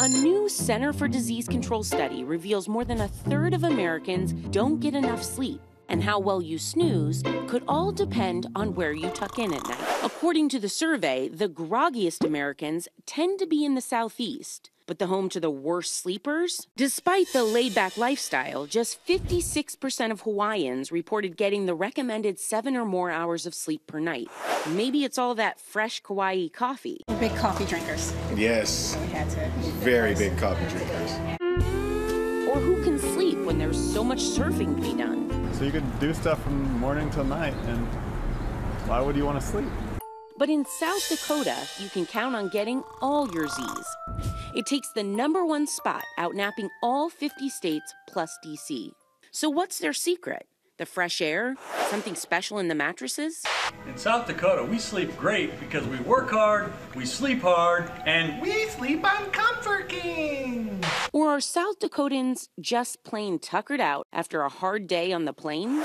A new Center for Disease Control study reveals more than a third of Americans don't get enough sleep, and how well you snooze could all depend on where you tuck in at night. According to the survey, the groggiest Americans tend to be in the Southeast, but the home to the worst sleepers? Despite the laid-back lifestyle, just 56% of Hawaiians reported getting the recommended 7 or more hours of sleep per night. Maybe it's all that fresh Kauai coffee. We're big coffee drinkers. Yes, we had to. Very big coffee drinkers. Or who can sleep when there's so much surfing to be done? So you can do stuff from morning till night, and why would you want to sleep? But in South Dakota, you can count on getting all your Z's. It takes the #1 spot, outnapping all 50 states plus DC. So what's their secret? The fresh air? Something special in the mattresses? In South Dakota, we sleep great because we work hard, we sleep hard, and we sleep on Comfort King! Or are South Dakotans just plain tuckered out after a hard day on the plane?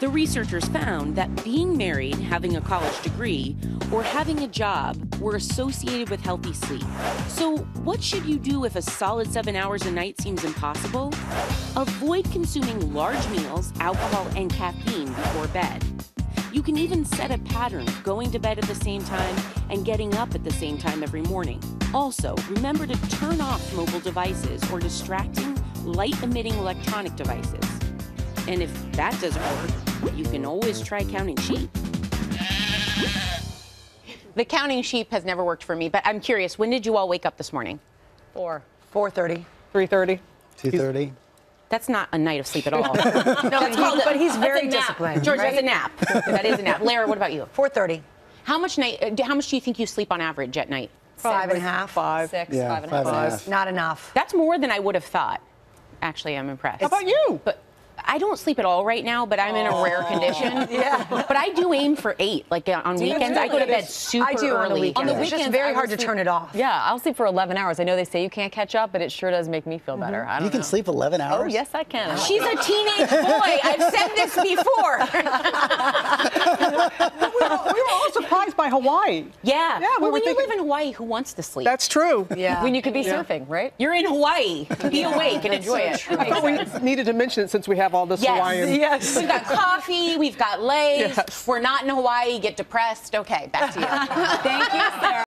The researchers found that being married, having a college degree, or having a job were associated with healthy sleep. So what should you do if a solid 7 hours a night seems impossible? Avoid consuming large meals, alcohol, and caffeine before bed. You can even set a pattern, going to bed at the same time and getting up at the same time every morning. Also, remember to turn off mobile devices or distracting, light-emitting electronic devices. And if that doesn't work, you can always try counting sheep. The counting sheep has never worked for me, but I'm curious, when did you all wake up this morning? 4:30. 3:30. 2:30. That's not a night of sleep at all. But he's very disciplined. George, right? That's a nap. That is a nap. Lara, what about you? 4:30. How much do you think you sleep on average at night? 5.5. 5.5. Not enough. That's more than I would have thought. Actually, I'm impressed. How about you? But I don't sleep at all right now, but I'm in a rare condition. Yeah. But I do aim for 8. Like on weekends, I go to bed super early. I do on the weekends. It's just very hard to turn it off. Yeah, I'll sleep for 11 hours. I know they say you can't catch up, but it sure does make me feel better. I don't know. You can sleep 11 hours? Oh, yes, I can. She's a teenage boy. I've said this before. we were all surprised by Hawaii. Yeah. When you live in Hawaii, who wants to sleep? That's true. Yeah. When you could be surfing, right? You're in Hawaii. Be awake and enjoy it. I thought we needed to mention it since we have all this Hawaiian. Yes. We've got coffee, we've got leis. Yes. We're not in Hawaii, get depressed. Okay, back to you. Thank you, Sarah.